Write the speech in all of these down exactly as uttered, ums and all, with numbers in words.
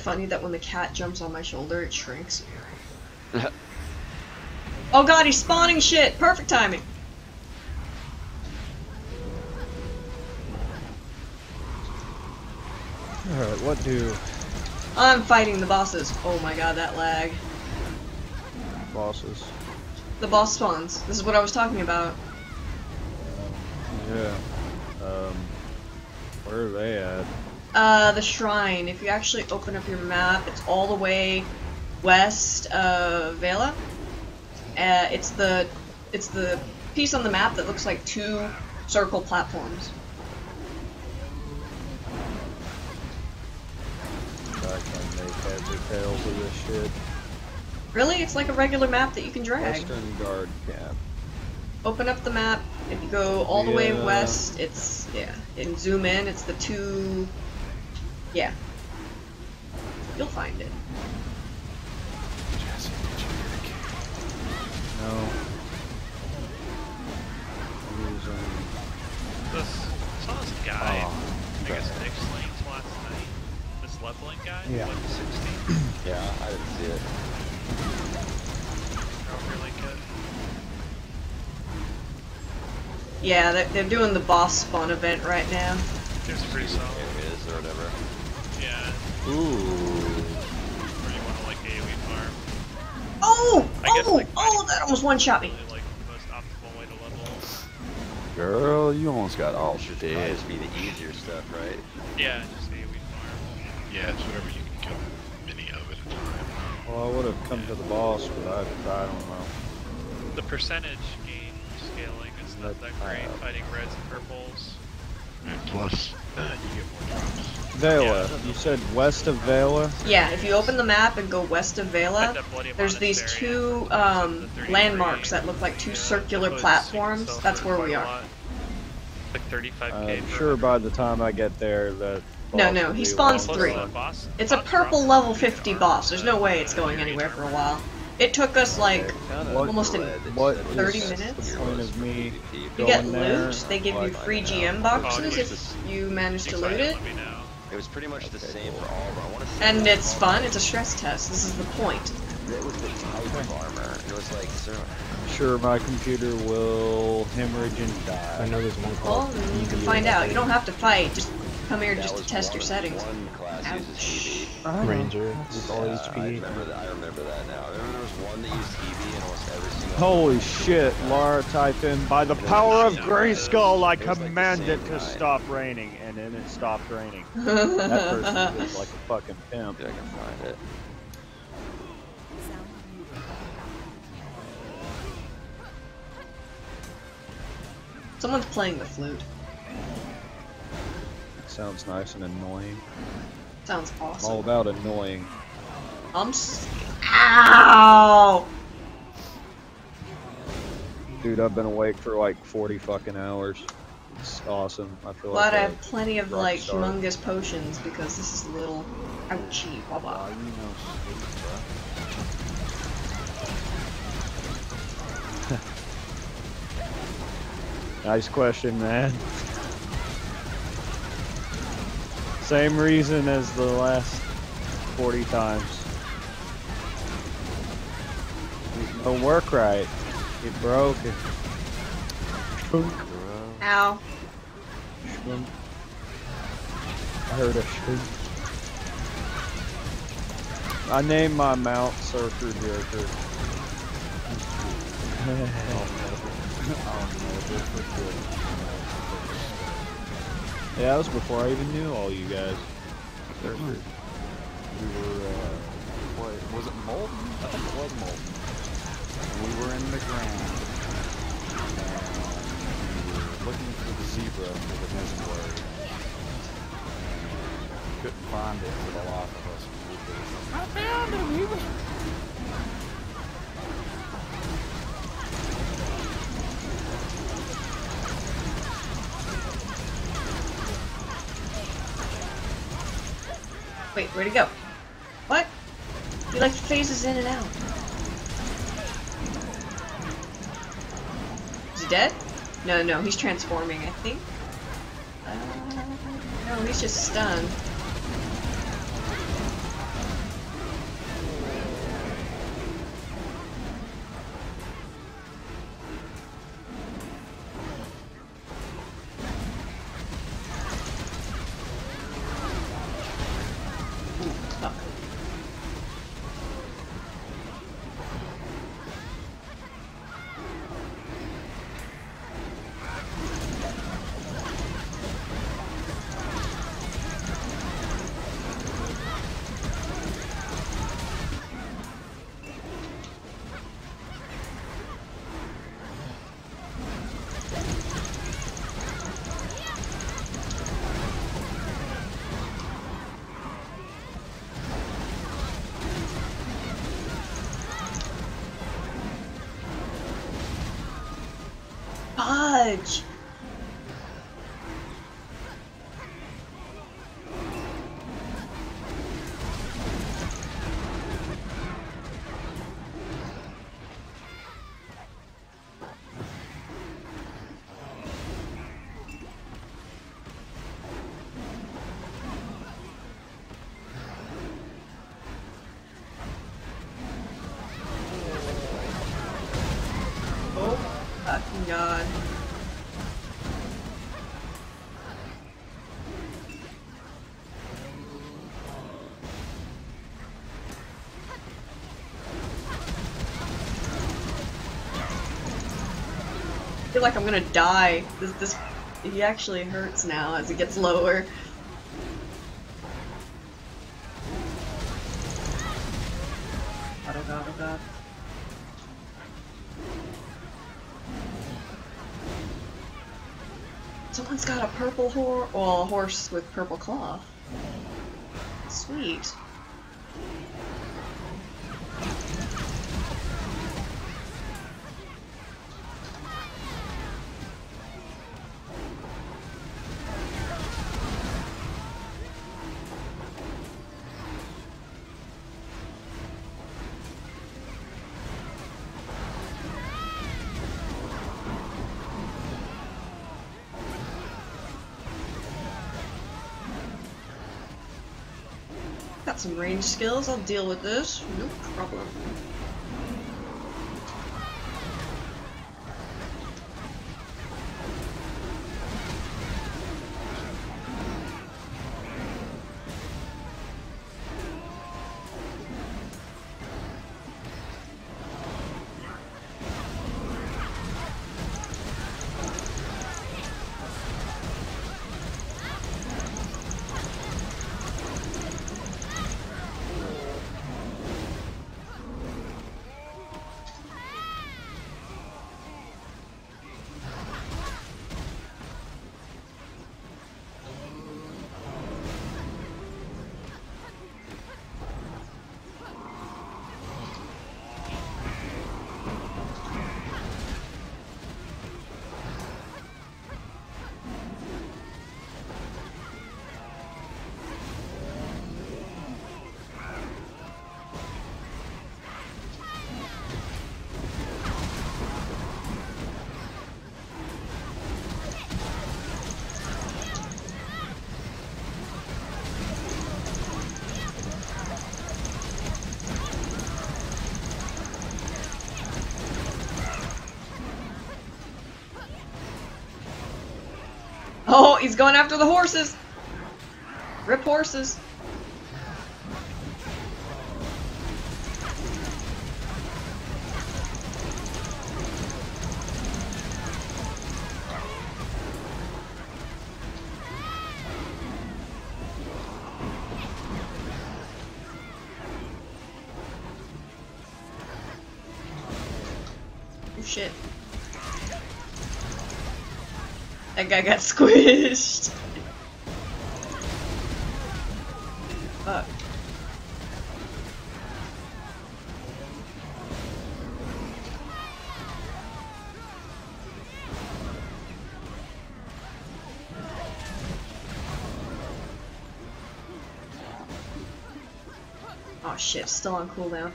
funny that when the cat jumps on my shoulder, it shrinks. Oh god, he's spawning shit! Perfect timing! Alright, what do... I'm fighting the bosses. Oh my god, that lag. Bosses. The boss spawns. This is what I was talking about. Yeah. Um... Where are they at? Uh, the shrine. If you actually open up your map, it's all the way west of Vela. Uh, it's the it's the piece on the map that looks like two circle platforms. I can't make heads or tails of this shit. Really? It's like a regular map that you can drag. Western Guard Camp. Open up the map. If you go all the yeah. way west, it's yeah. And zoom in. It's the two. Yeah. You'll find it. Jesse, did you hear the cat? No. Who's on? This, saw this guy. Oh, I guess Nick Lane's last night. This left lane guy. Yeah. Like sixteen. Yeah, I didn't see it. Not really good. Yeah, they're, they're doing the boss spawn event right now. There's a pretty solid. It is or whatever. Yeah. Ooh. Or you want to like AoE farm. Oh! I oh! Guess, like, oh! That almost one-shot me. Like, the most optimal way to level. Girl, you almost got all shit. It has to be the easier stuff, right? Yeah, just AoE farm. Yeah, it's whatever you can kill many of at a time. Well, I would have come yeah. to the boss, but I, I don't know. The percentage game scaling. Not that great, fighting reds and purples. Plus, uh, you get more drops. Vela, yeah. You said west of Vela? Yeah, if you open the map and go west of Vela, there's these two um, landmarks that look like two yeah, circular platforms. That's where we are. Like thirty-five K. I'm sure by the time I get there that... No, no, he spawns three. It's a purple level fifty boss. There's no way it's going anywhere for a while. It took us like what, almost in thirty minutes. Me you get loot. There, they give like, you free G M boxes oh, if just, you manage to loot it. It was pretty much the same for all. I want to see and it's fun. It's a stress test. This is the point. It was the type of armor. It was like so. Sure, my computer will hemorrhage and die. I know there's one. Well, you can find out. You don't have to fight. Just come here that just to test your settings. One class Ouch. uses Hebe. Ranger with all H P. I remember that. I remember that now. I remember there was one that used Hebe in almost every single. Holy shit, Lara! Type in by the power of Grayskull, I command it to stop raining, and then it stopped raining. That person was like a fucking pimp. Dude, I can find it. Someone's playing the flute. Sounds nice and annoying. Sounds awesome. I'm all about annoying. I'm s- Ow! Dude, I've been awake for like forty fucking hours. It's awesome. I feel like. But I have plenty of like star. humongous potions because this is a little ouchie. Blah blah. You know, nice question, man. Same reason as the last forty times. It don't work right. It broke. It shrunk. Ow. Shrunk. I heard a shrunk. I named my mount Surfer Jerker. Yeah, that was before I even knew all you guys. We were, uh, what, was it molten? I think it was molten. We were in the ground, and we were looking for the zebra for the missing word. We couldn't find it for the lot of us. I found him! He was... Wait, where'd he go? What? He like phases in and out. Is he dead? No, no, he's transforming, I think. Uh, no, he's just stunned. Fuck. Like I'm gonna die. This, this, he actually hurts now as it gets lower. God, oh god, oh god. Someone's got a purple hor- well, a horse with purple cloth. Sweet. Some range skills, I'll deal with this, no problem. Oh, he's going after the horses! Rip horses! I got squished. Fuck. Oh shit, still on cooldown.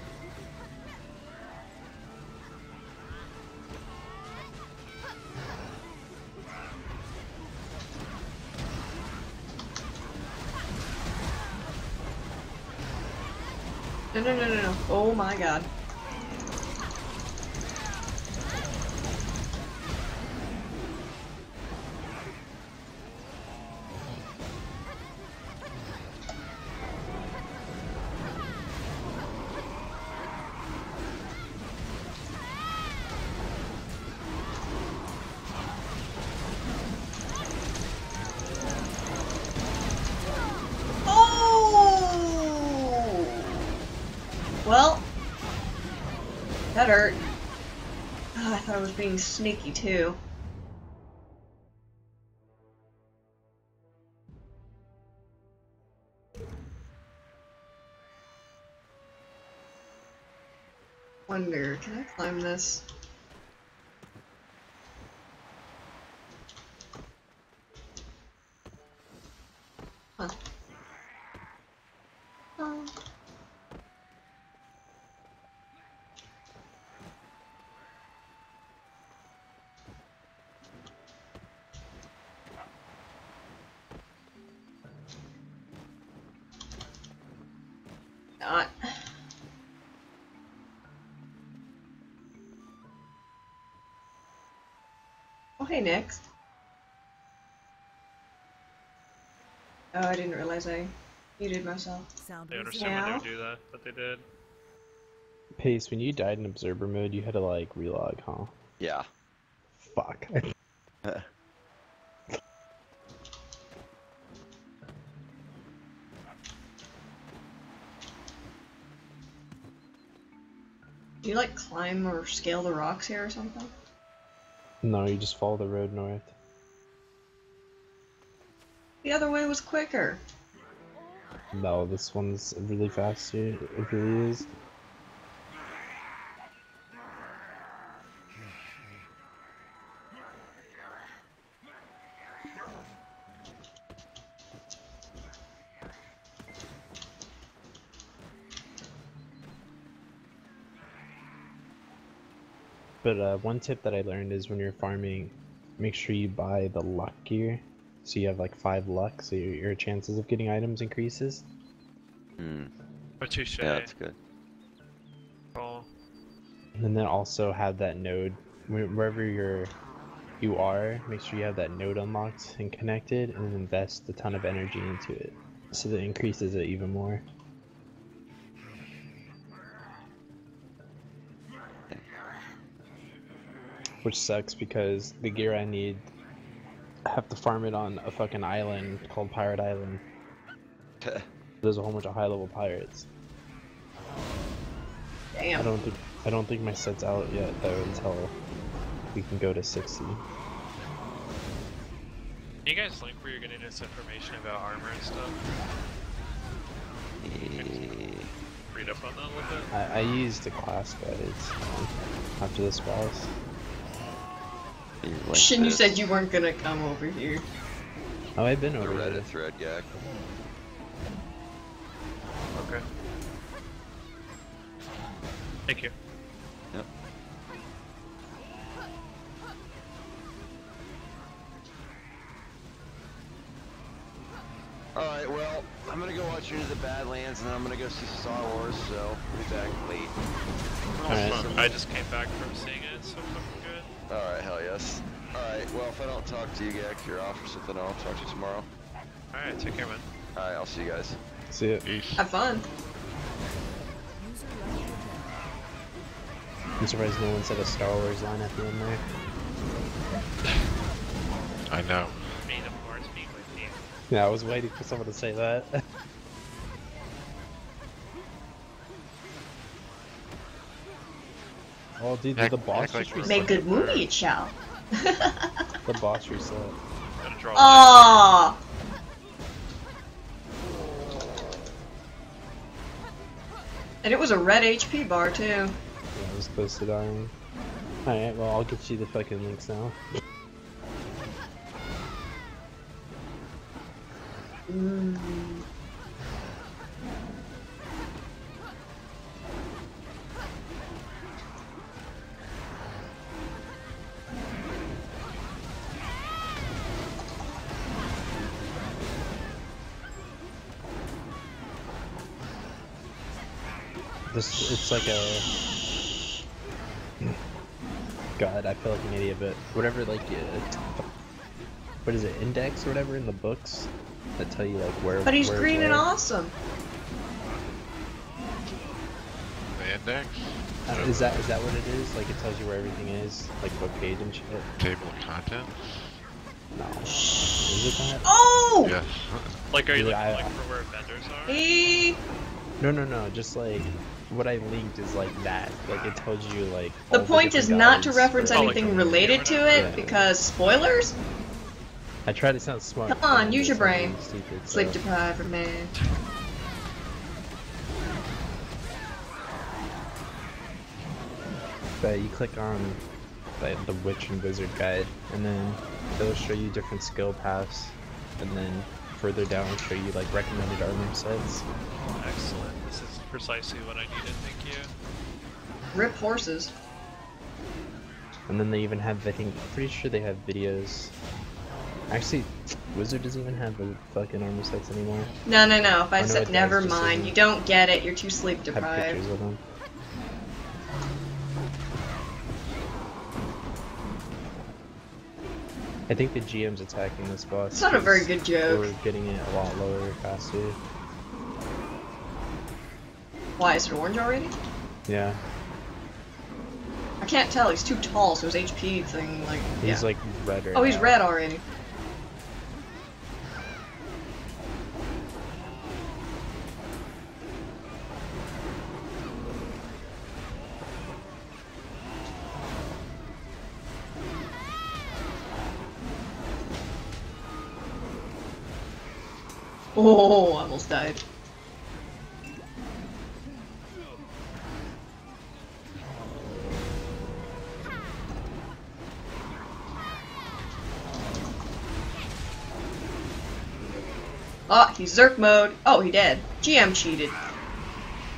No, no, no, no, no. Oh my god. Well, that hurt. Oh, I thought I was being sneaky too. Wonder, can I climb this? Huh. Oh. Not. Okay, next. Oh, I didn't realize I muted myself. I understand yeah. why they would do that, but they did. Pace, when you died in Observer mode, you had to, like, relog, huh? Yeah. Fuck. Do you, like, climb or scale the rocks here or something? No, you just follow the road north. The other way was quicker. No, this one's really fast here. It really is. But uh, one tip that I learned is when you're farming, make sure you buy the luck gear, so you have like five luck, so your, your chances of getting items increases. Hmm. Oh, touche. Yeah, that's good. Oh. And then also have that node wherever you're, you are. Make sure you have that node unlocked and connected, and invest a ton of energy into it, so that increases it even more. Which sucks because the gear I need, I have to farm it on a fucking island called Pirate Island. There's a whole bunch of high-level pirates. Damn. I don't think I don't think my set's out yet though until we can go to sixty. Can you guys link where you're getting this information about armor and stuff? Read up on that a little bit. I, I used a class guides after this boss. Like Shin, you said you weren't gonna come over here. Oh, I've been over here. The Reddit thread gag. Okay. Thank you. Yep. Alright, well, I'm gonna go watch you into the Badlands and then I'm gonna go see Star Wars, so we'll be back late. Right. I just came back from seeing it, so fucking good. Alright, hell yes. Alright, well, if I don't talk to you, Gak, you're off or something, I'll talk to you tomorrow. Alright, take care, man. Alright, I'll see you guys. See ya. Have fun. I'm surprised no one said a Star Wars line at the end there. I know. Yeah, I was waiting for someone to say that. Oh, dude, act, the boss like reset. Make good movie, it shall. The boss reset. Oh. And it was a red H P bar too. Yeah, I was close to dying. All right, well, I'll get you the fucking links now. Mm. This, it's like a... God, I feel like an idiot, but whatever, like, uh, what is it, index or whatever in the books that tell you, like, where... But he's where, green where. and awesome! The index? Uh, is that is that what it is? Like, it tells you where everything is? Like, what page and shit? Table of contents? No. Is it that? Oh! Yeah. Like, are you yeah, looking, I, like, for where vendors are? He... No, no, no, just like, what I linked is like that. Like, it tells you, like. The point is not to reference anything related to it, yeah. because spoilers? I try to sound smart. Come on, use your brain. Stupid, Sleep so. deprived, man. But you click on like, the Witch and Wizard guide, and then it'll show you different skill paths, and then further down it'll show you like recommended armor sets. Excellent. This is precisely what I needed. Thank you. Rip horses. And then they even have, I think, I'm pretty sure they have videos. Actually, Wizard doesn't even have the fucking armor sets anymore. No, no, no. If I oh, no, said never mind, you don't get it. You're too sleep deprived. I have pictures of them. I think the G M's attacking this boss. It's not a very good joke. We're getting it a lot lower faster. Why, is it orange already? Yeah. I can't tell, he's too tall, so his H P thing, like. He's yeah. like red right Oh, he's now. red already. Oh, I almost died. Ah, oh, he's Zerk mode. Oh, he dead. G M cheated.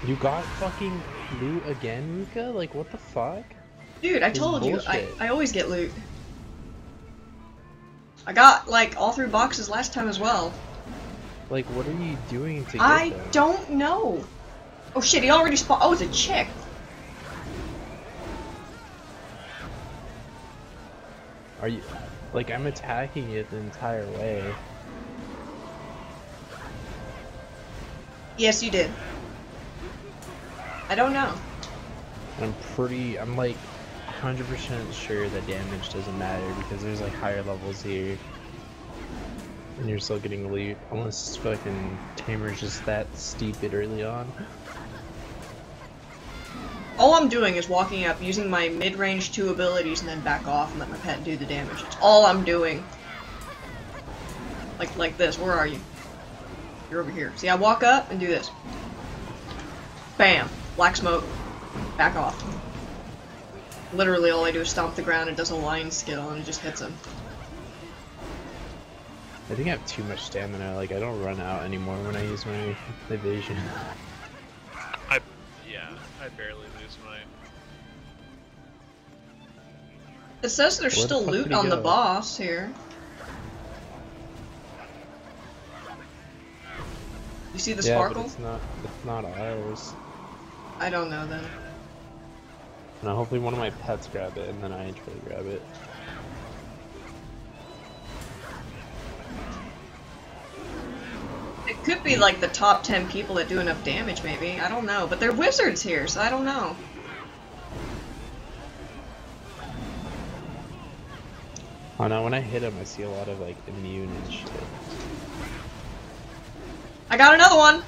You got fucking loot again, Ruca? Like, what the fuck? Dude, I this told you, I, I always get loot. I got, like, all three boxes last time as well. Like, what are you doing to get I them? don't know. Oh shit, he already spawned. Oh, it's a chick. Are you. Like, I'm attacking it the entire way. Yes, you did. I don't know. I'm pretty. I'm like one hundred percent sure that damage doesn't matter because there's like higher levels here. And you're still getting loot, unless fucking Tamer's just that stupid early on. All I'm doing is walking up, using my mid-range two abilities, and then back off and let my pet do the damage. That's all I'm doing. Like, like this. Where are you? You're over here. See, I walk up and do this. Bam. Black smoke. Back off. Literally, all I do is stomp the ground and does a line skill, and it just hits him. I think I have too much stamina, like I don't run out anymore when I use my evasion. I, yeah, I barely lose my... It says there's Where still the loot on go? the boss here. You see the yeah, sparkle? But it's not, it's not ours. I don't know then. Now hopefully one of my pets grab it and then I try to grab it. It could be like the top ten people that do enough damage, maybe. I don't know. But they're wizards here, so I don't know. Oh no, when I hit him, I see a lot of like immune and shit. I got another one!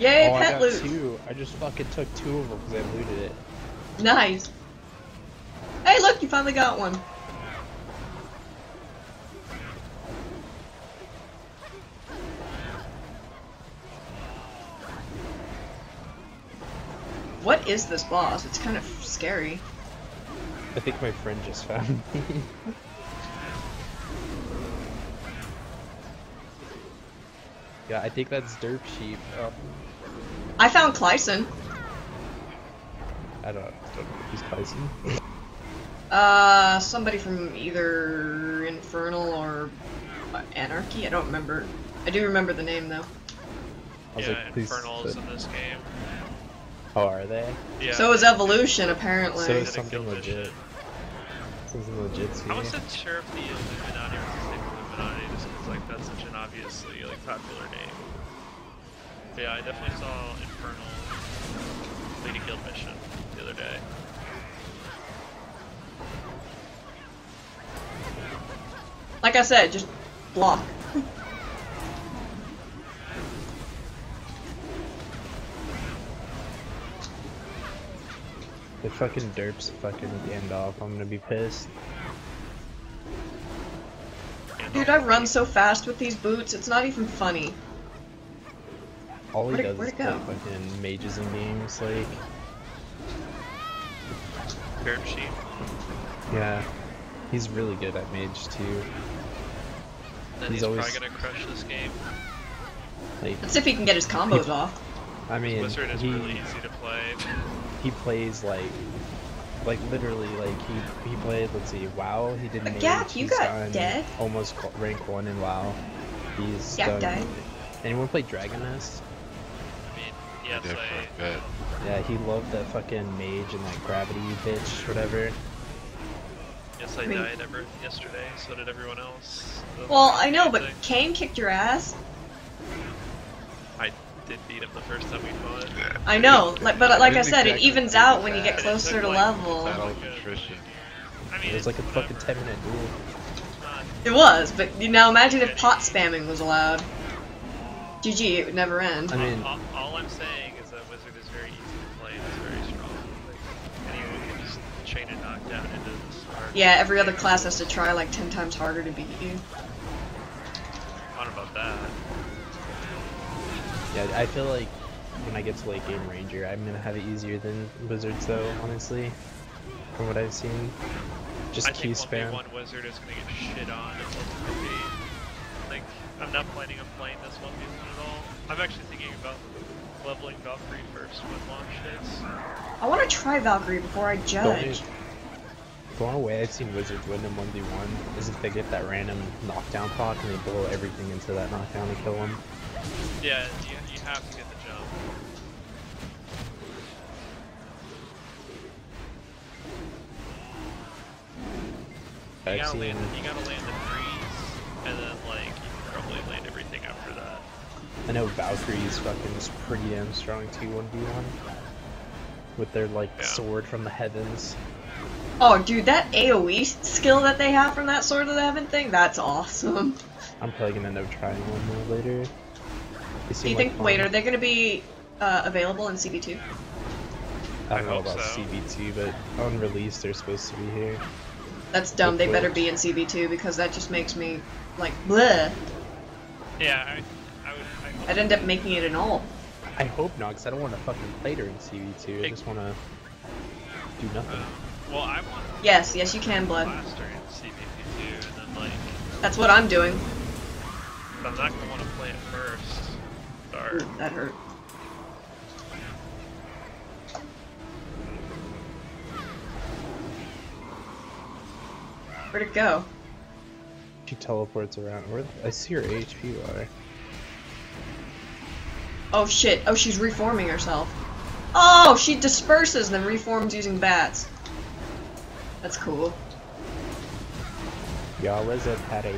Yay, oh, pet I got loot! Two. I just fucking took two of them because I looted it. Nice. Hey, look, you finally got one. What is this boss? It's kind of scary. I think my friend just found me. Yeah, I think that's Derp Sheep. Oh. I found Kleison. I don't, I don't know who's Kleison. uh, somebody from either Infernal or Anarchy. I don't remember. I do remember the name though. I was yeah, like, Infernal's in this game. Oh, are they? Yeah. So is Evolution, apparently. So is something legit. Something legit. I wasn't sure if the Illuminati was the same Illuminati, just because like that's such an obviously like popular name. But yeah, I definitely saw Infernal Lady Guild mission the other day. Like I said, just block. If fucking derps fucking end off, I'm gonna be pissed. Dude, I run so fast with these boots, it's not even funny. All he where'd, does where'd is play go? fucking mages in games, like... Derp Sheep. Yeah. He's really good at mage, too. Then he's, he's always... probably gonna crush this game. Like, let's see if he can get his combos he... off. I mean, Wizard is he... really easy to play. He plays like, like literally, like he he played. Let's see, WoW. He did mage. Gak, you got dead. Almost rank one in WoW. He's Gak died. Anyone play Dragon Nest? I mean, yeah, play. Like, yeah, he loved that fucking mage and like gravity bitch, whatever. Yes, I, I mean, died ever yesterday. So did everyone else. That's well, I know, but Kane kicked your ass. I. Did beat him the first time we fought. I know, like, but like I said, exactly it evens out when you get closer to like, level. Like I mean, it was like a whatever. fucking ten minute duel. It was, but you know, imagine if pot spamming was allowed. G G, it would never end. I mean, all, all, all I'm saying is that Wizard is very easy to play and is very strong. Like, anyone can just chain and knock down into the start. Yeah, every other class has to try like ten times harder to beat you. What about that? Yeah, I feel like when I get to late game Ranger, I'm gonna have it easier than Wizards, though. Honestly, from what I've seen, just I key think spam. One Wizard is gonna get shit on. Like, I'm not planning on playing this one at all. I'm actually thinking about leveling Valkyrie first when launch is. I want to try Valkyrie before I judge. The only way I've seen Wizards win in one v one is if they get that random knockdown pop and they blow everything into that knockdown to kill them. Yeah, you, you have to get the jump. You gotta, seen... land, you gotta land the freeze, and then like, you can probably land everything after that. I know Valkyrie's fucking is pretty damn strong too, one v one. With their like, yeah. sword from the heavens. Oh dude, that AoE skill that they have from that sword of the heaven thing, that's awesome. I'm probably gonna end up trying one more later. Do you think, like, wait, are they going to be uh, available in C B two? I don't I know about so. C B two, but on release they're supposed to be here. That's dumb, Hopefully. They better be in C B two because that just makes me, like, bleh. Yeah, I, I would... I I'd end up making it an all. I hope not, because I don't want to fucking play her in C B two, I just want to do nothing. Uh, well, I want Yes, yes you can, Blood. Like... That's what I'm doing. But I'm not going to want to play it first. Ooh, that hurt. Where'd it go? She teleports around. Where I see her H P bar. Oh shit! Oh, she's reforming herself. Oh, she disperses then reforms using bats. That's cool. Y'all is a patty.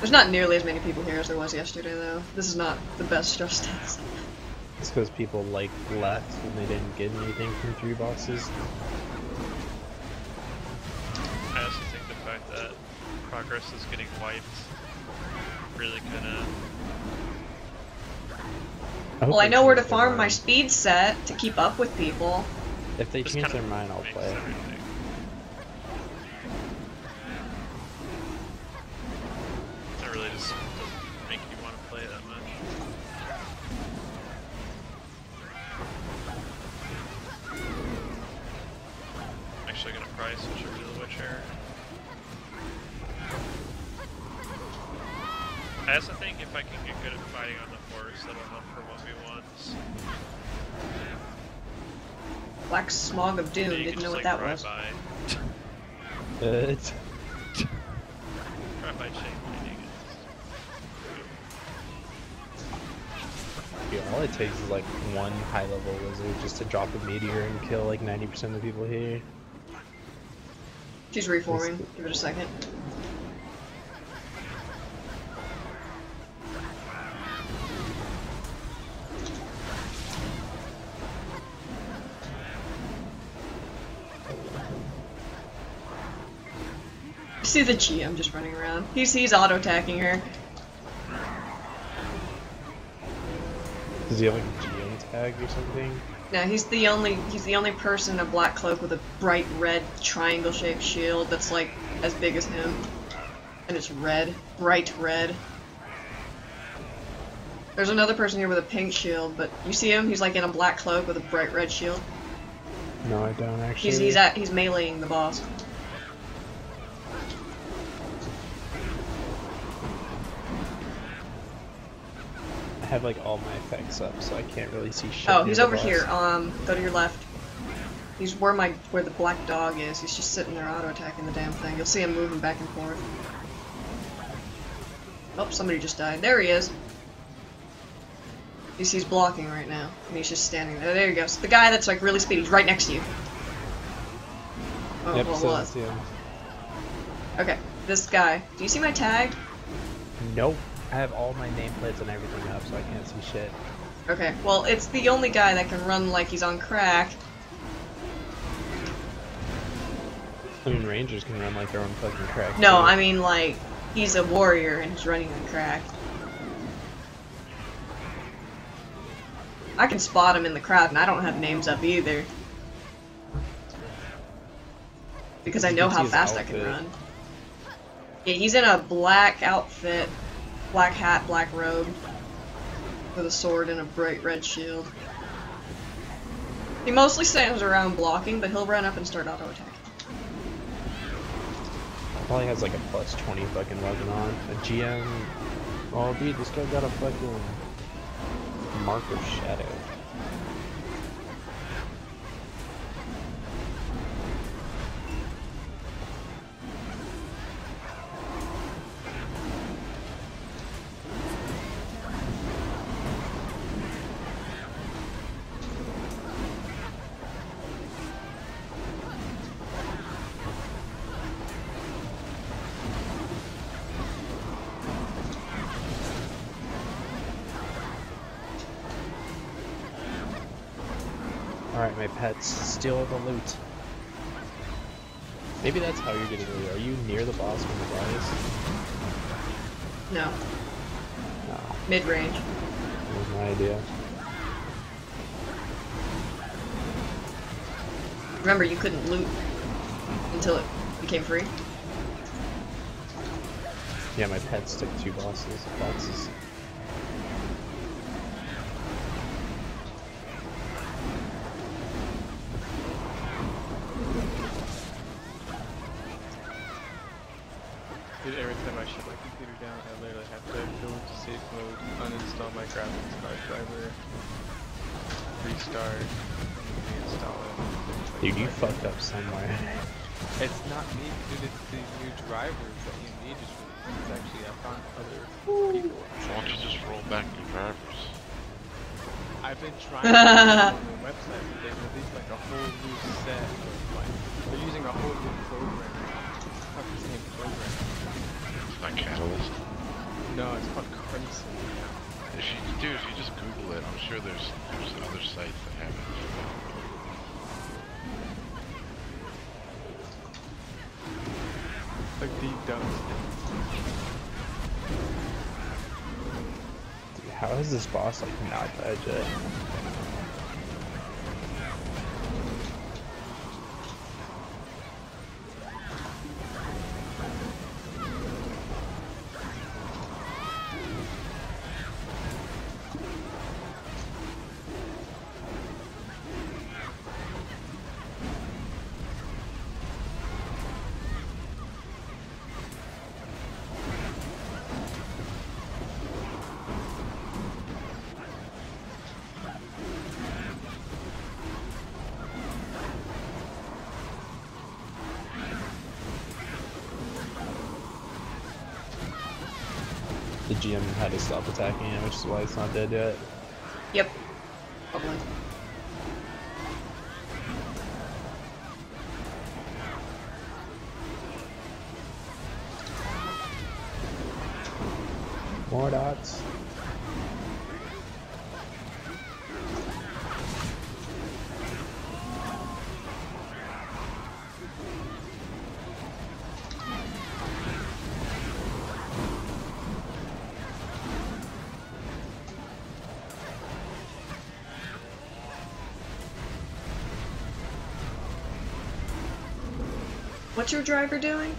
There's not nearly as many people here as there was yesterday, though. This is not the best stress test. It's because people, like, left and they didn't get anything from three bosses. I also think the fact that progress is getting wiped really kinda... I well, I know where to farm mind. my speed set to keep up with people. If they Just change their mind, I'll play. Everything. Doesn't make you want to play that much. I'm actually gonna probably switch over to the Witcher. I also think if I can get good at fighting on the horse, that'll help for one v ones. Black Smog of Doom, yeah, didn't know just, what like, that was. It's right by Shane. Yeah, all it takes is like one high level wizard just to drop a meteor and kill like ninety percent of the people here. She's reforming, give it a second. see the G M just running around. He's, he's auto-attacking her. Does he have like a G M tag or something? No, he's the only he's the only person in a black cloak with a bright red triangle-shaped shield that's like as big as him. And it's red. Bright red. There's another person here with a pink shield, but you see him? He's like in a black cloak with a bright red shield. No, I don't actually. He's he's at he's meleeing the boss. I have like all my effects up, so I can't really see shit. Oh, he's over boss. here. Um, go to your left. He's where my where the black dog is. He's just sitting there auto attacking the damn thing. You'll see him moving back and forth. Oh, somebody just died. There he is. He's blocking right now, and he's just standing there. There you go. So the guy that's like really speedy, he's right next to you. Oh, yep, well, so that's him. Okay, this guy. Do you see my tag? Nope. I have all my nameplates and everything up, so I can't see shit. Okay, well, it's the only guy that can run like he's on crack. I mean, Rangers can run like they're on fucking crack. No, too. I mean, like, he's a warrior and he's running on crack. I can spot him in the crowd, and I don't have names up either. Because I know how fast I can run. Yeah, he's in a black outfit. Black hat, black robe. With a sword and a bright red shield. He mostly stands around blocking, but he'll run up and start auto-attacking. Probably has like a plus twenty fucking weapon on. A G M... Oh dude, this guy got a fucking... Mark of Shadow. My pets steal the loot. Maybe that's how you're getting loot. Are you near the boss when the dies? No. No. Mid range. That was my idea. Remember, you couldn't loot until it became free. Yeah, my pets took two bosses. Boxes. Every time I shut my computer down, I literally have to go into safe mode, uninstall my graphics card driver, restart, reinstall it. Dude, you fucked up somewhere. It's not me, dude, it's the new drivers that you need to release. It's actually, I found other people. Why don't you just roll back the drivers? I've been trying to on their website, but they released like a whole new set of like, they're using a whole new program. What the fuck is the name of the program? Not Catalyst. No, it's called Crimson. If you, dude, if you just Google it, I'm sure there's there's other sites that have it. Like the dumbest thing. Dude, how is this boss like not dead yet? G M had to stop attacking him, which is why it's not dead yet. Yep. Probably. More dots. What's your driver doing?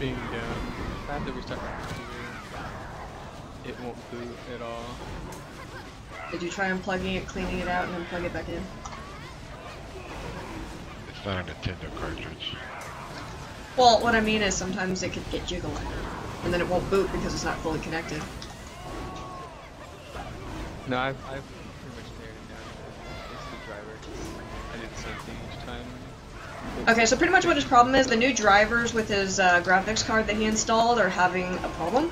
Being down. I have to restart my computer. It won't boot at all. Did you try unplugging it, cleaning it out, and then plug it back in? It's not a Nintendo cartridge. Well, what I mean is sometimes it could get jiggling, and then it won't boot because it's not fully connected. No, I've, I've pretty much narrowed it down. It's the driver. I did the same thing each time. Okay, so pretty much what his problem is, the new drivers with his uh, graphics card that he installed are having a problem.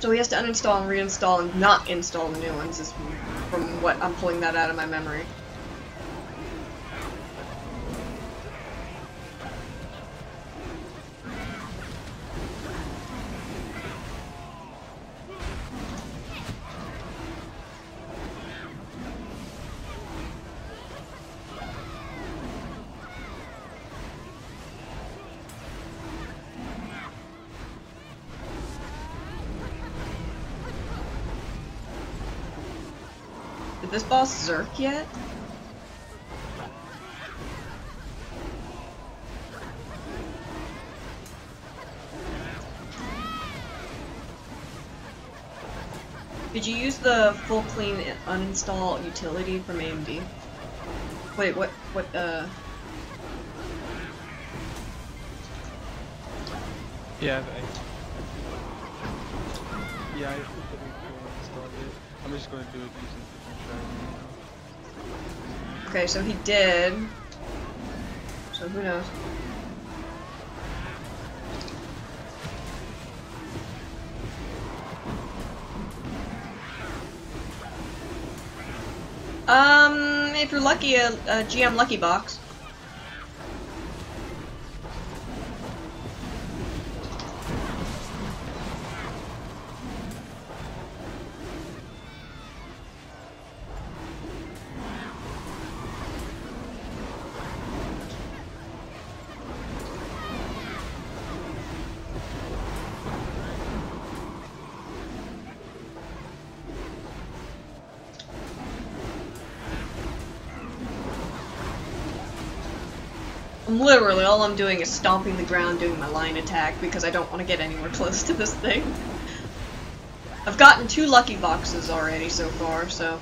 So he has to uninstall and reinstall and not install the new ones, is from what I'm pulling that out of my memory. This boss Zerk yet? Did you use the full clean uninstall utility from A M D? Wait, what, what, uh... Yeah, I... Yeah, I installed it. I'm just going to do it using... Okay, so he did. So who knows? Um, if you're lucky, a, a G M lucky box. Literally, all I'm doing is stomping the ground, doing my line attack, because I don't want to get anywhere close to this thing. I've gotten two lucky boxes already so far, so...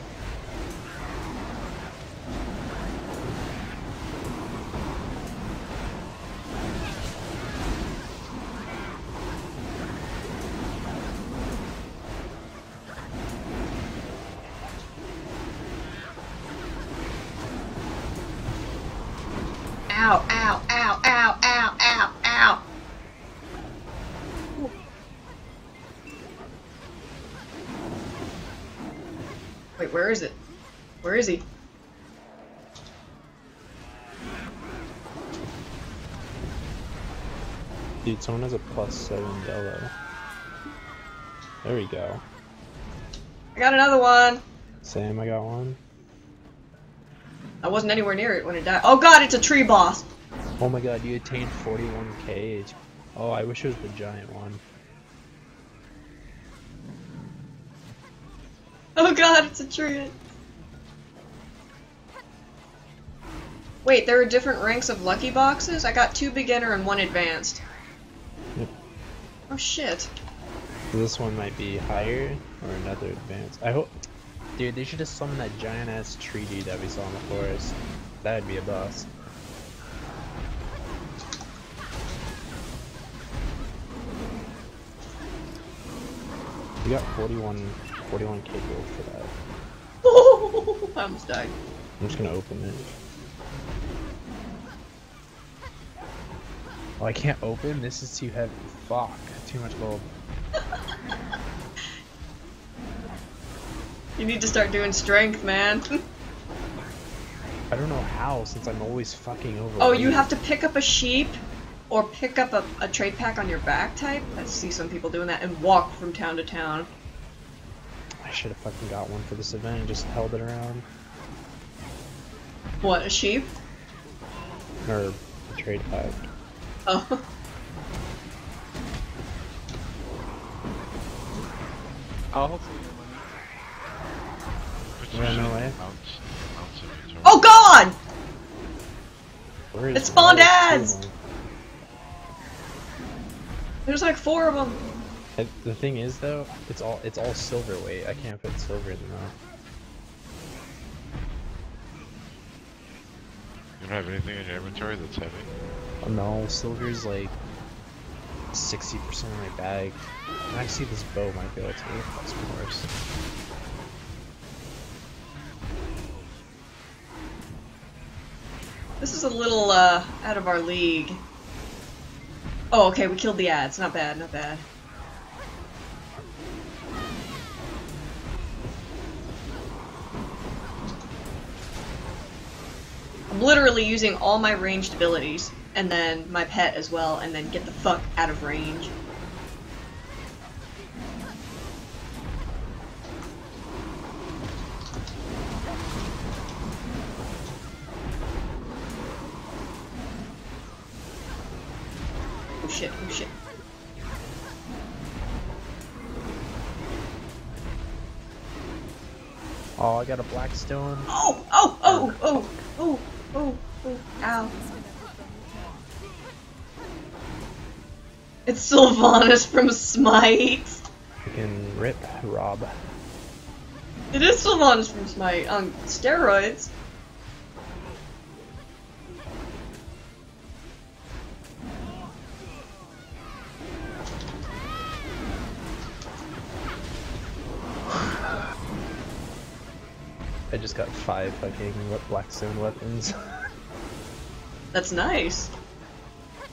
Where is it? Where is he? Dude, someone has a plus seven yellow. There we go. I got another one! Sam, I got one. I wasn't anywhere near it when it died. Oh god, it's a tree boss! Oh my god, you attained forty-one K. Oh, I wish it was the giant one. Oh god, it's a tree! Wait, there are different ranks of lucky boxes? I got two beginner and one advanced. Yep. Oh shit. This one might be higher, or another advanced. I hope... Dude, they should have summoned that giant ass tree dude that we saw in the forest. That'd be a boss. We got forty-one K gold for that. Oh, I almost died. I'm just gonna open it. Oh, I can't open? This is too heavy. Fuck. Too much gold. You need to start doing strength, man. I don't know how, since I'm always fucking over. Oh, you have to pick up a sheep? Or pick up a, a trade pack on your back type? I see some people doing that, and walk from town to town. I should have fucking got one for this event and just held it around. What, a sheep? Or a trade pack. Oh. I'll hopefully get one. Ran away. Oh on! It spawned ads! There's like four of them. And the thing is, though, it's all it's all silver weight. I can't put silver in the mouth. You don't have anything in your inventory that's heavy? Oh, no, silver's like sixty percent of my bag. And I see this bow might be able to take plus worse. This is a little uh, out of our league. Oh, okay, we killed the ads. Not bad, not bad. I'm literally using all my ranged abilities, and then my pet as well, and then get the fuck out of range. Oh, I got a black stone. Oh, oh, oh, oh, oh, oh, oh, ow. It's Sylvanas from Smite. You can rip, Rob. It is Sylvanas from Smite on steroids. I just got five fucking Blackstone weapons. That's nice. I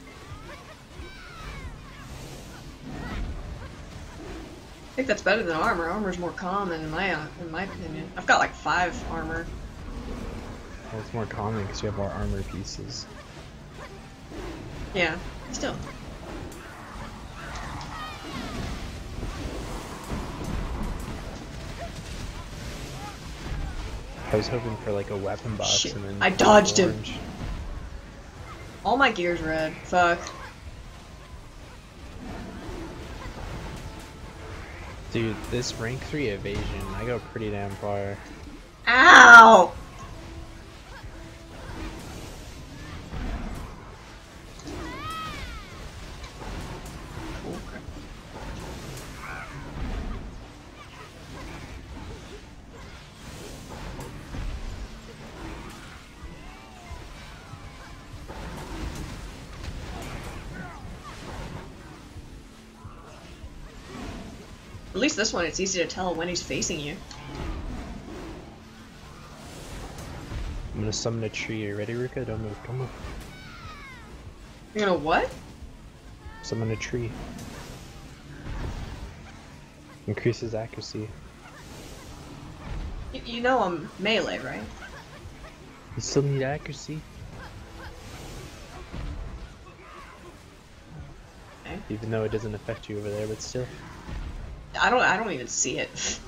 think that's better than armor. Armor's more common in my in my opinion. I've got like five armor. Well, it's more common because you have more armor pieces. Yeah, still. I was hoping for like a weapon box. Shit. And then I dodged him. All my gear's red. Fuck. Dude, this rank three evasion, I go pretty damn far. Ow! At least this one, it's easy to tell when he's facing you. I'm gonna summon a tree. Are you ready, Ruca? Don't move. Don't move. You're gonna what? Summon a tree. Increases accuracy. Y you know I'm melee, right? You still need accuracy. Okay. Even though it doesn't affect you over there, but still. I don't. I don't even see it.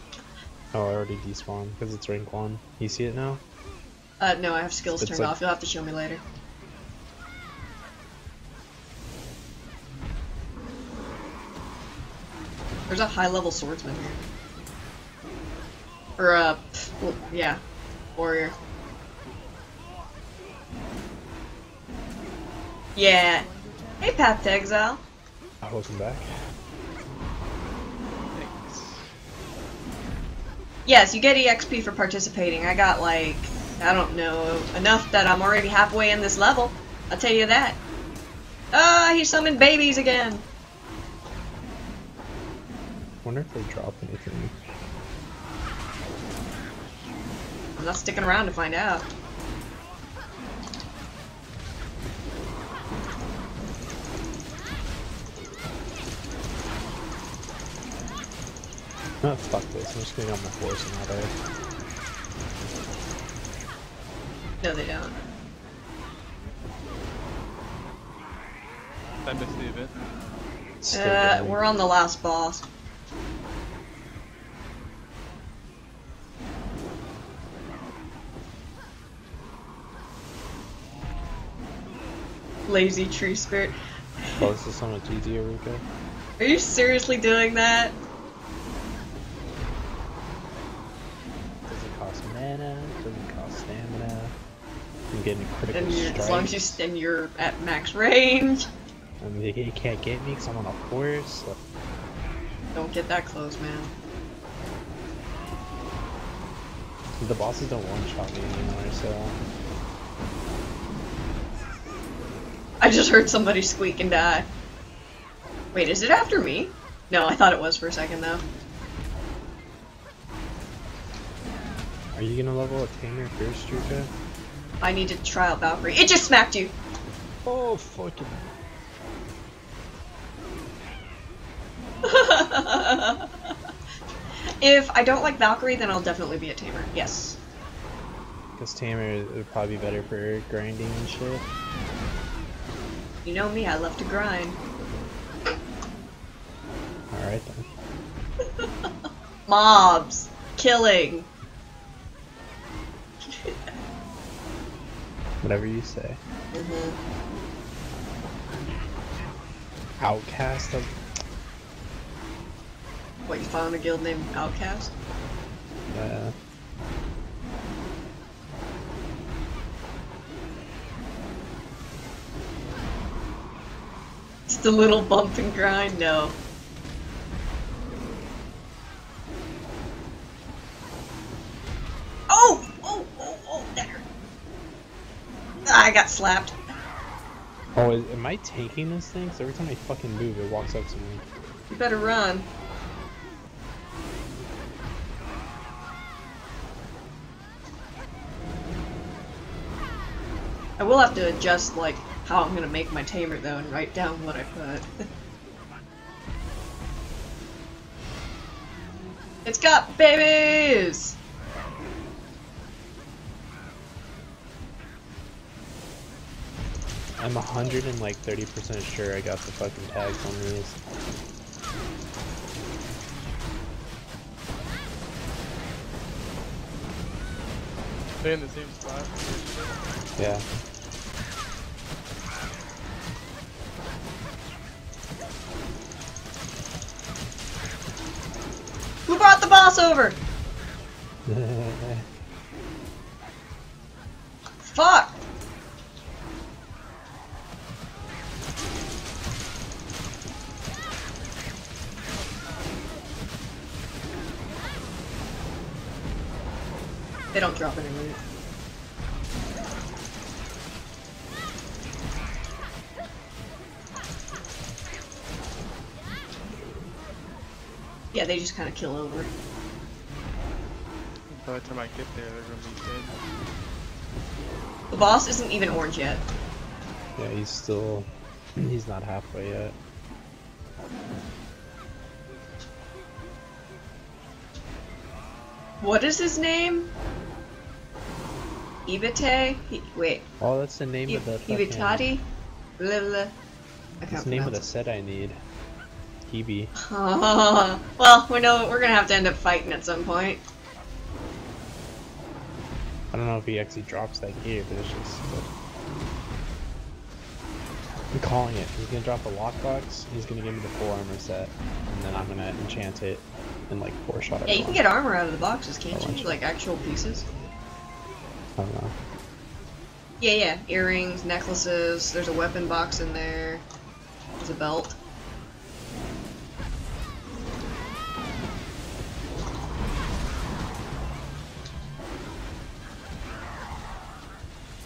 Oh, I already despawned because it's rank one. You see it now? Uh, no, I have skills it's turned like... off. You'll have to show me later. There's a high-level swordsman here, or a uh, well, yeah, warrior. Yeah. Hey, Path to Exile. Oh, welcome back. Yes, you get E X P for participating. I got like, I don't know, enough that I'm already halfway in this level. I'll tell you that. Ah, oh, he summoned babies again. I wonder if they drop anything. I'm not sticking around to find out. Oh, fuck this, I'm just gonna get on my horse and all that. No, they don't. I missed the event. Uh, we're on the last boss. Lazy tree spirit. Oh, is this on a T D, Ruca? Are you seriously doing that? Doesn't cost mana, doesn't cost stamina. I'm getting critical and strike. As long as you stand, you're at max range. And they, they can't get me because I'm on a horse. So. Don't get that close, man. The bosses don't one-shot me anymore, so... I just heard somebody squeak and die. Wait, is it after me? No, I thought it was for a second, though. Are you gonna level a tamer first, Ruca? I need to try out Valkyrie. It just smacked you! Oh, fucking... If I don't like Valkyrie, then I'll definitely be a tamer. Yes. Because tamer would probably be better for grinding and shit. You know me, I love to grind. Alright then. Mobs! Killing! Whatever you say. Mm-hmm. Outcast of... What, you found a guild named Outcast? Yeah. Just a little bump and grind? No. Oh! Oh! Oh! Oh! There! I got slapped. Oh, is, am I taking this thing? Because every time I fucking move, it walks up to me. You better run. I will have to adjust, like, how I'm gonna make my tamer, though, and write down what I put. It's got babies! I'm a hundred and, like, thirty percent sure I got the fucking tags on these. They're in the same spot. Yeah. Who brought the boss over? Fuck! They don't drop any loot. Yeah, they just kind of kill over. By the time I get there, they're gonna be dead. The boss isn't even orange yet. Yeah, he's still... he's not halfway yet. What is his name? Ibete? He, wait. Oh, that's the name I of the fucking... Ibitati? Blah, blah. That's the name of the set I need. Hebe. Uh, well, we know we're gonna have to end up fighting at some point. I don't know if he actually drops that gear, but it's just... But... I'm calling it. He's gonna drop the lockbox, he's gonna give me the full armor set, and then I'm gonna enchant it in like four shot. Yeah, you can get armor out of the boxes, can't you? Like actual pieces. I don't know. Yeah, yeah. Earrings, necklaces, there's a weapon box in there. There's a belt.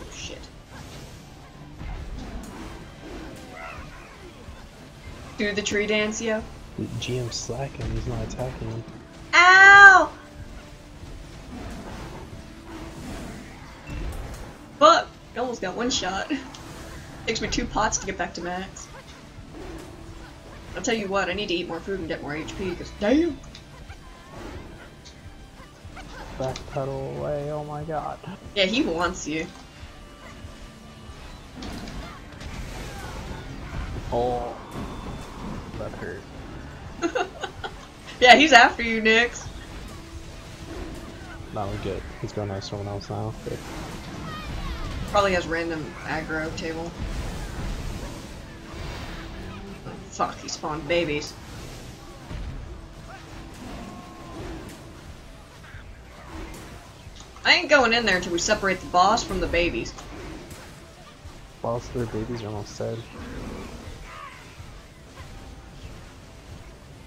Oh, shit. Do the tree dance, yo. G M's slacking, he's not attacking. Ow! Fuck! I almost got one shot. Takes me two pots to get back to max. I'll tell you what, I need to eat more food and get more H P, because damn! Backpedal away, oh my god. Yeah, he wants you. Oh. That hurt. Yeah, he's after you, Nyx. No, we're good. He's going after someone else now. But... Probably has random aggro table. Oh, fuck, he spawned babies. I ain't going in there until we separate the boss from the babies. whilst their babies are almost dead.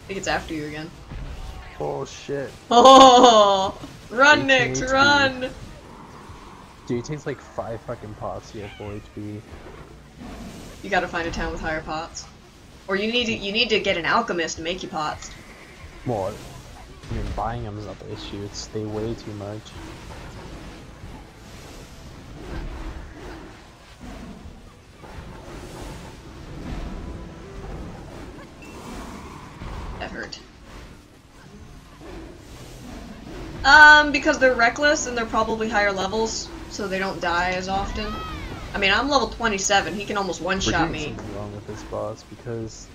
I think it's after you again. Oh shit. Oh! Run, Nyx, run! Dude, it takes like five fucking pots, you have four H P. You gotta find a town with higher pots. Or you need to, you need to get an alchemist to make you pots. Well, I mean, buying them is not the issue, it's they weigh too much. That hurt. Um, because they're reckless and they're probably higher levels, so they don't die as often. I mean, I'm level twenty-seven. He can almost one-shot me. Something wrong with this boss because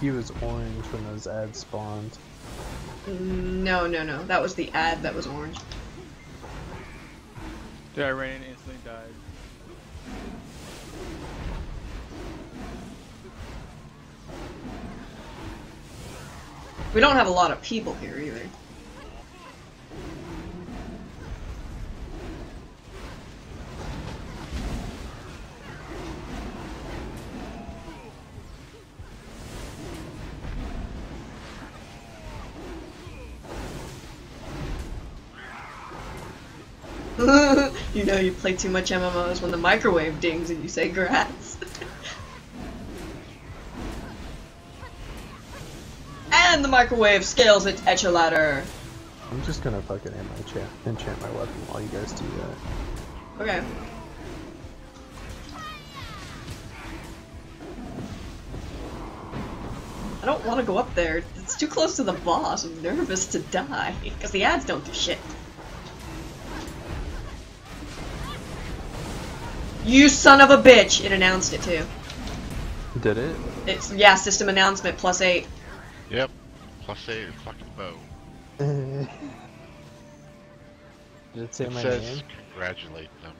he was orange when those ads spawned. No, no, no. That was the ad that was orange. Dude, I ran and instantly died. We don't have a lot of people here either. You know you play too much M M Os when the microwave dings and you say grats. And the microwave scales its echolator. I'm just gonna fucking enchant, enchant my weapon while you guys do that. Okay. I don't want to go up there. It's too close to the boss. I'm nervous to die because the ads don't do shit. You son of a bitch! It announced it too. Did it? It's, yeah, system announcement, plus eight. Yep, plus eight, fucking bow. Did it say it my says, name? Congratulate them.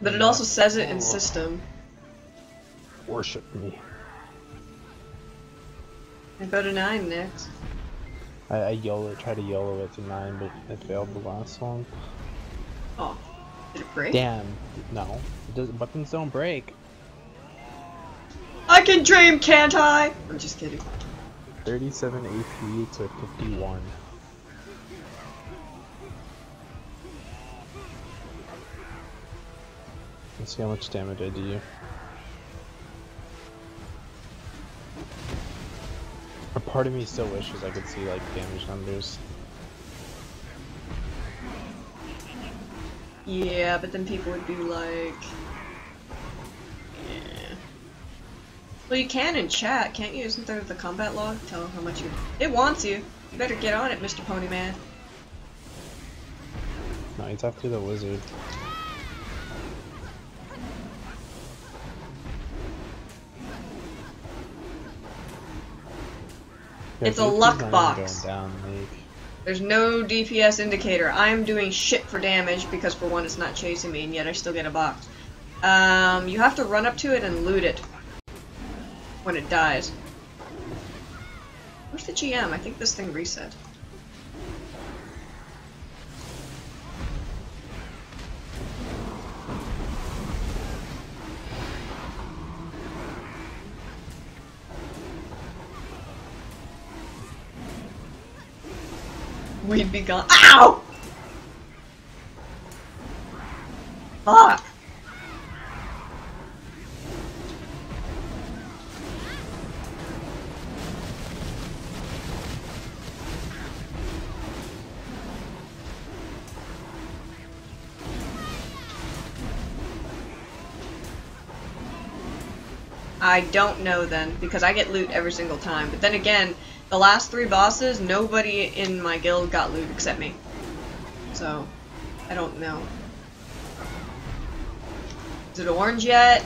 But it also says it in system. Worship me. I go to nine next. I, I YOLO, try to YOLO it to nine, but it failed the last one. Oh. Did it break? Damn. No. It doesn't, weapons don't break. I can dream, can't I? I'm just kidding. thirty-seven A P to fifty-one. Let's see how much damage I do. A part of me still wishes I could see like damage numbers. Yeah, but then people would be like... Yeah. Well, you can in chat, can't you? Isn't there the combat log? Tell them how much you... It wants you! You better get on it, Mister Ponyman. No, he's after the wizard. Yeah, it's a luck box. Down, like... There's no D P S indicator. I'm doing shit for damage because for one it's not chasing me and yet I still get a box. Um, you have to run up to it and loot it when it dies. Where's the G M? I think this thing reset. We'd be gone. Ow! Fuck! I don't know then, because I get loot every single time, but then again, the last three bosses, nobody in my guild got loot except me. So, I don't know. Is it orange yet?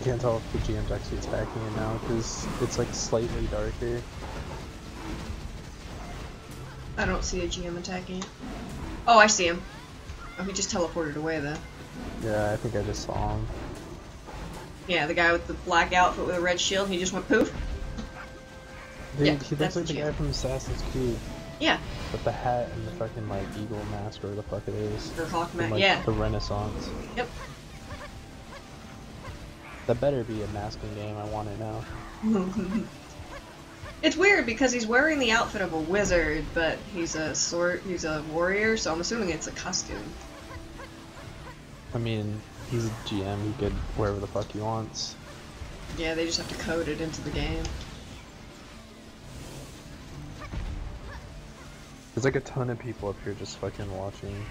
I can't tell if the G M's actually attacking it now because it's like slightly darker. I don't see a G M attacking it. Oh, I see him. Oh, he just teleported away though. Yeah, I think I just saw him. Yeah, the guy with the black outfit with a red shield, he just went poof. Dude, yeah, he looks like the, the guy from Assassin's Creed. Yeah. With the hat and the fucking like eagle mask or the fuck it is. Or hawk mask, like, yeah. The Renaissance. Yep. That better be a masking game, I want it now. It's weird because he's wearing the outfit of a wizard, but he's a sword, he's a warrior, so I'm assuming it's a costume. I mean, he's a G M, he could wear whatever the fuck he wants. Yeah, they just have to code it into the game. There's like a ton of people up here just fucking watching.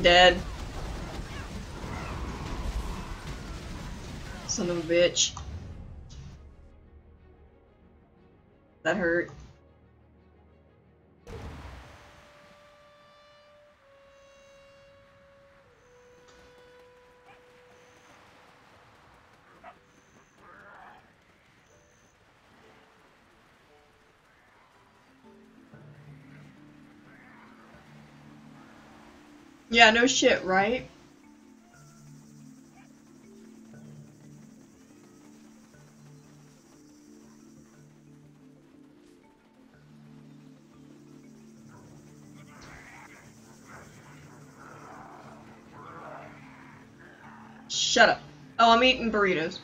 Dead. Son of a bitch. That hurt. Yeah, no shit, right? Shut up. Oh, I'm eating burritos.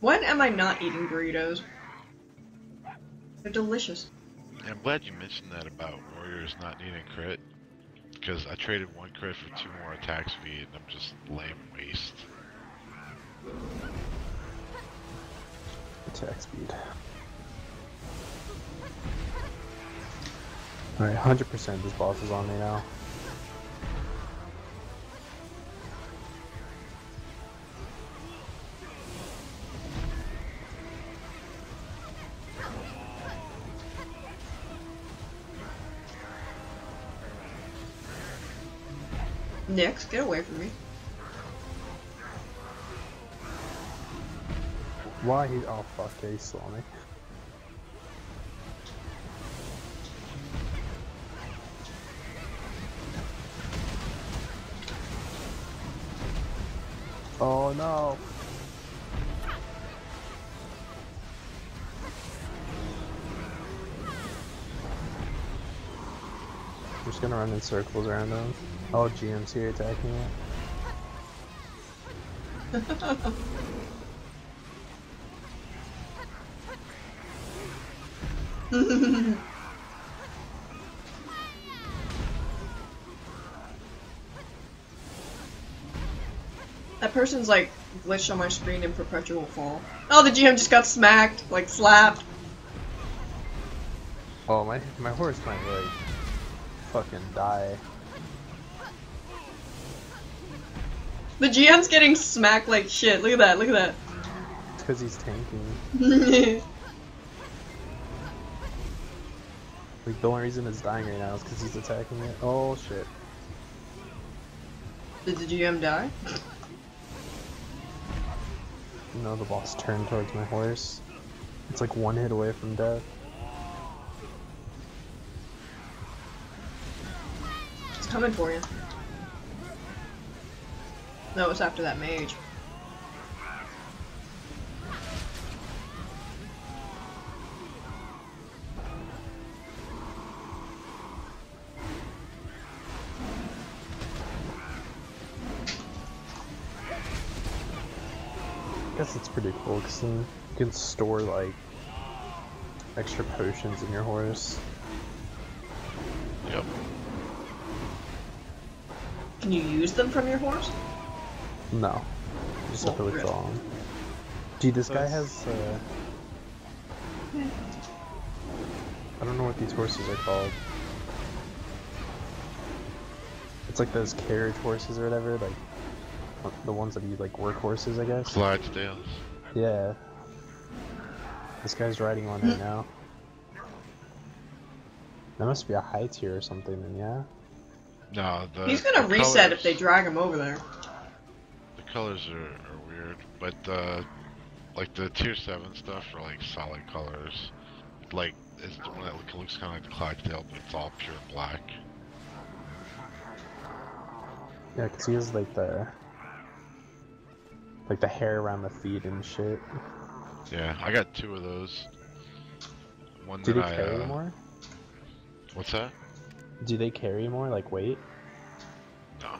When am I not eating burritos? They're delicious. I'm glad you mentioned that about warriors not needing crit, because I traded one crit for two more attack speed, and I'm just lame waste. Attack speed. Alright, one hundred percent this boss is on me now. Nyx, get away from me. Why he- oh fuck, yeah, he saw me. Oh no! I'm just gonna run in circles around him. Oh, G M's here attacking it. That person's like glitched on my screen in perpetual fall. Oh, the G M just got smacked, like slapped. Oh, my my horse might like fucking die. The G M's getting smacked like shit. Look at that, look at that. It's because he's tanking. Like, the only reason it's dying right now is because he's attacking it. Oh, shit. Did the G M die? No, the boss turned towards my horse. It's like one hit away from death. It's coming for you. No, it's after that mage. I guess it's pretty cool because you can store like extra potions in your horse. Yep. Can you use them from your horse? No, just have to withdraw him. Dude, this guy has, uh... I don't know what these horses are called. It's like those carriage horses or whatever, like the ones that be like workhorses, I guess. Clydesdales. Yeah. This guy's riding on right now. That must be a high tier or something, then, yeah? No, the. He's gonna the reset colors, if they drag him over there. The colors are, are weird, but the. Like the tier seven stuff are like solid colors. Like, it's the one that looks kind of like the Clydesdale, but it's all pure black. Yeah, because he has like the. Like the hair around the feet and shit. Yeah, I got two of those. One Did that he I, carry uh, more? What's that? Do they carry more? Like weight? No.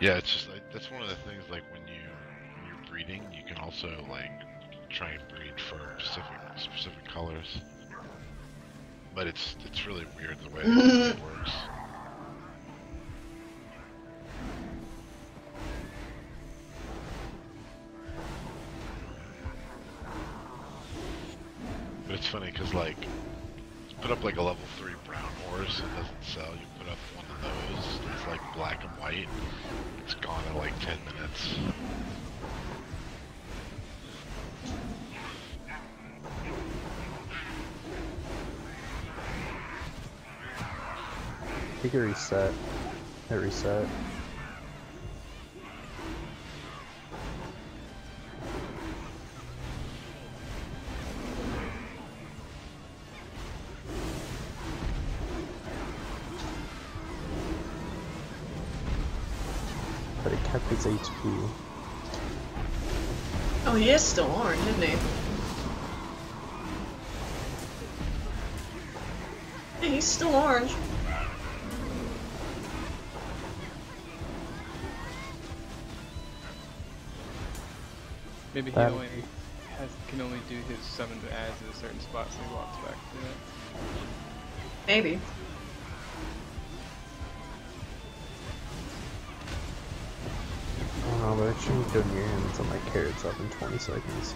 Yeah, it's just like, that's one of the things. Like when you when you're breeding, you can also like try and breed for specific specific colors. But it's it's really weird the way it works. But it's funny because like. Put up like a level three brown horse, it doesn't sell. You put up one of those, it's like black and white. It's gone in like ten minutes. I think it reset. It reset. But it kept its H P. Oh, he is still orange, isn't he? Yeah, he's still orange. Maybe he um, only has, can only do his summon adds at a certain spot, so he walks back to it. Maybe. Oh, but I shouldn't go near him until my carrot's up in twenty seconds.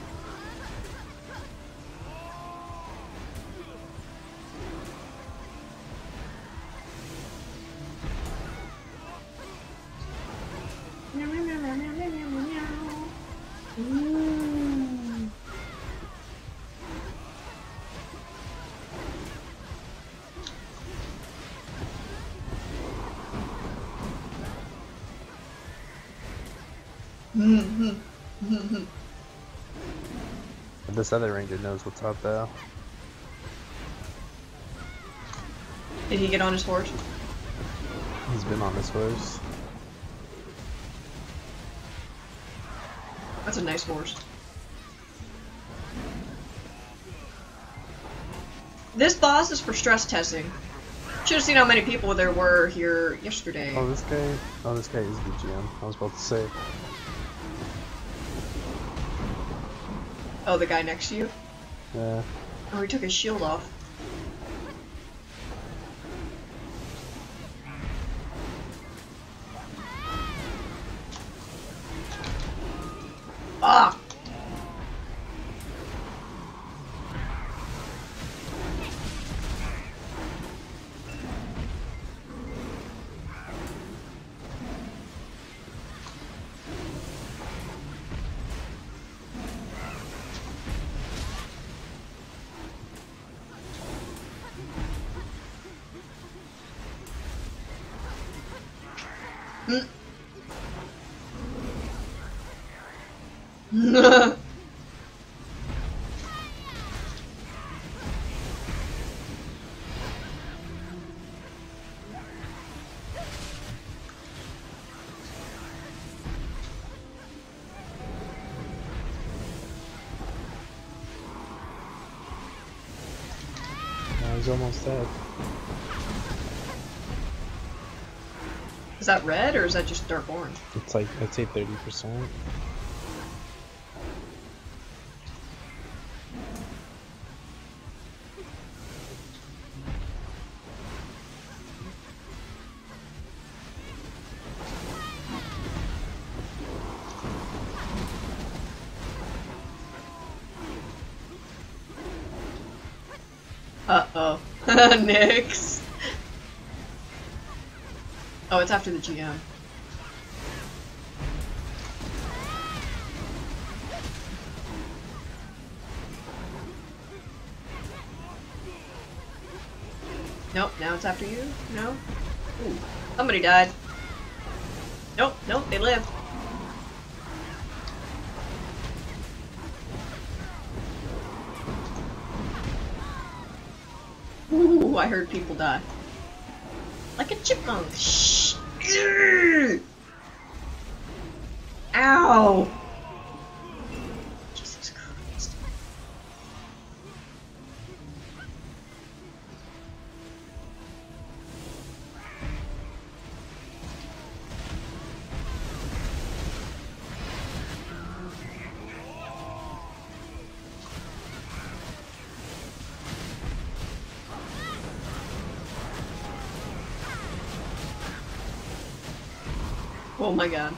This other ranger knows what's up though. Did he get on his horse? He's been on his horse. That's a nice horse. This boss is for stress testing. Should have seen how many people there were here yesterday. Oh, this guy. Oh, this guy is the G M. I was about to say. Oh, the guy next to you? Yeah. Oh, he took his shield off. Ah! He's almost dead. Is that red or is that just dark orange? It's like, I'd say thirty percent. Uh oh. Nyx. Oh, it's after the G M. Nope, now it's after you? No? Ooh, somebody died. Nope, nope, they lived. Ooh, I heard people die. Like a chipmunk. Shh. Ow. Jesus Christ. Oh my god.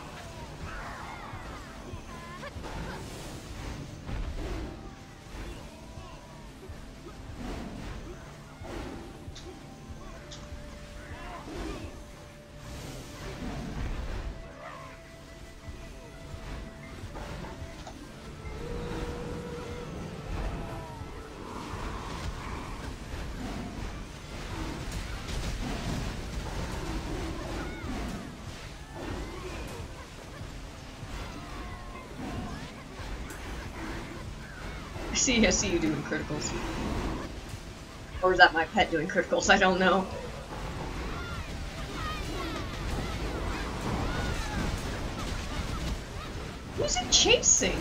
See, I see you doing criticals. Or is that my pet doing criticals? I don't know. Who's it chasing?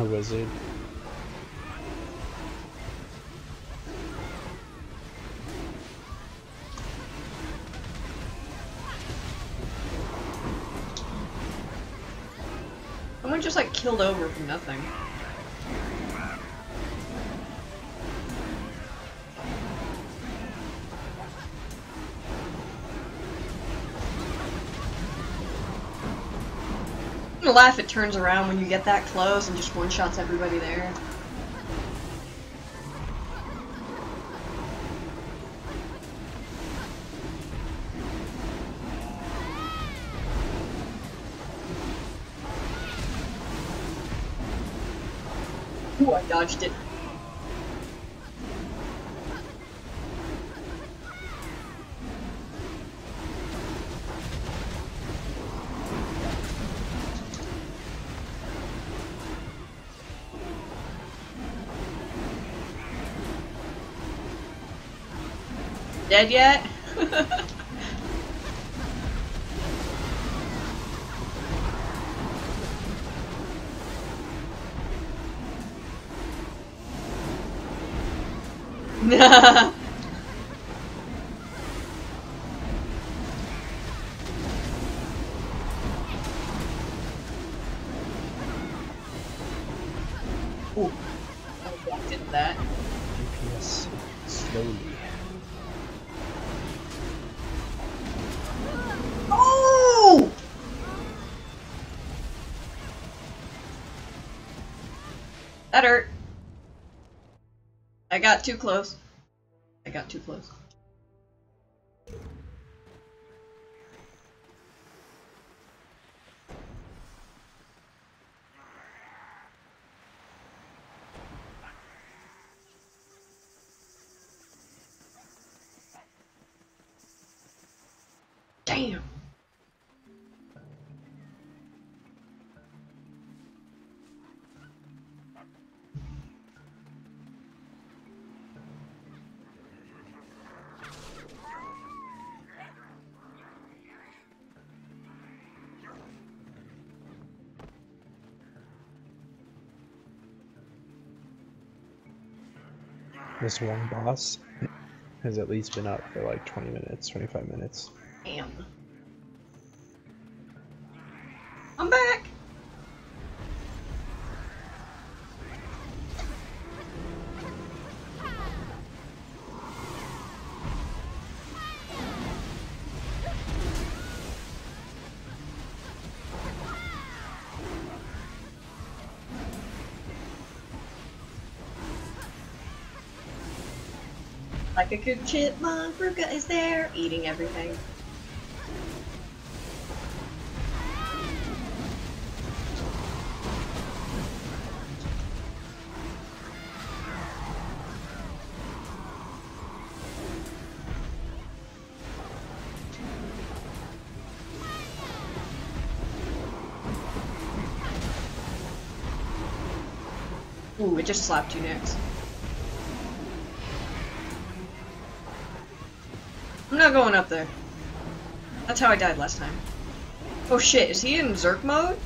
A wizard. Someone just like killed over from nothing. Latt, it turns around when you get that close and just one-shots everybody there. Ooh, I dodged it. Dead yet? Nah. Ooh. I walked into that. D P S slowly. That hurt. I got too close. I got too close. Damn. This one boss has at least been up for like twenty minutes, twenty-five minutes. Damn. I'm back! Like a good chipmunk, Ruca is there, eating everything. Ooh, it just slapped you, Nyx. I'm not going up there. That's how I died last time. Oh shit, is he in Zerk mode?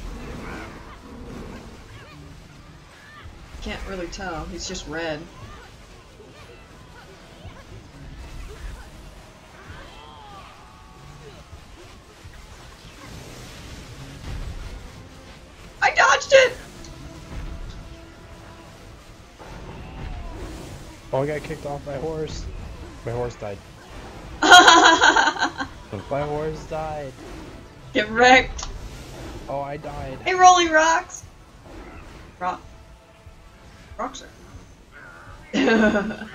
Can't really tell, he's just red. I dodged it! Oh, I got kicked off my horse. My horse died. My horse died. Get wrecked. Oh, I died. Hey, rolling rocks. Rock. Rocks are.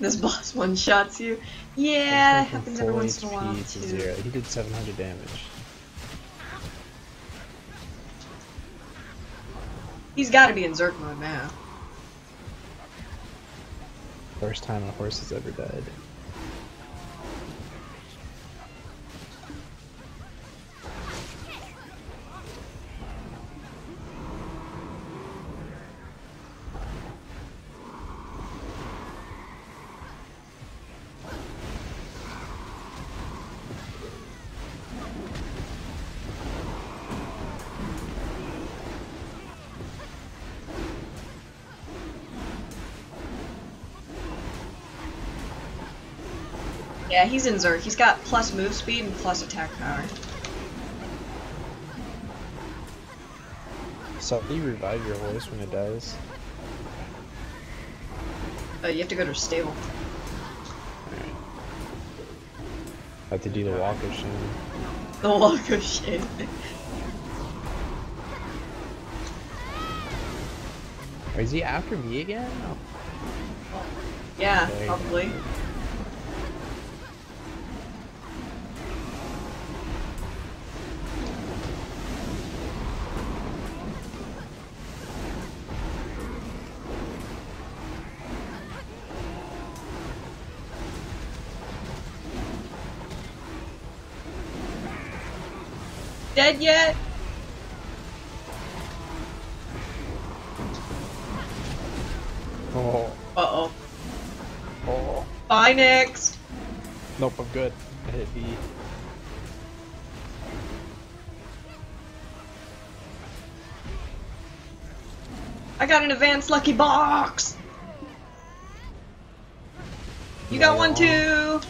This boss one shots you. Yeah, it happens every once in a while too. He did seven hundred damage. He's got to be in Zerk mode now. First time a horse has ever died. Yeah, he's in Zerk. He's got plus move speed and plus attack power. So, do you revive your horse when it dies? Uh, you have to go to a stable. Alright. I have to do the walk of shame. The walk of shame. Is he after me again? No. Yeah, okay. Probably. Dead yet? Oh. Uh oh. Oh. Bye, Nyx. Nope, I'm good. I hit B. I got an advanced lucky box. You got oh. one too.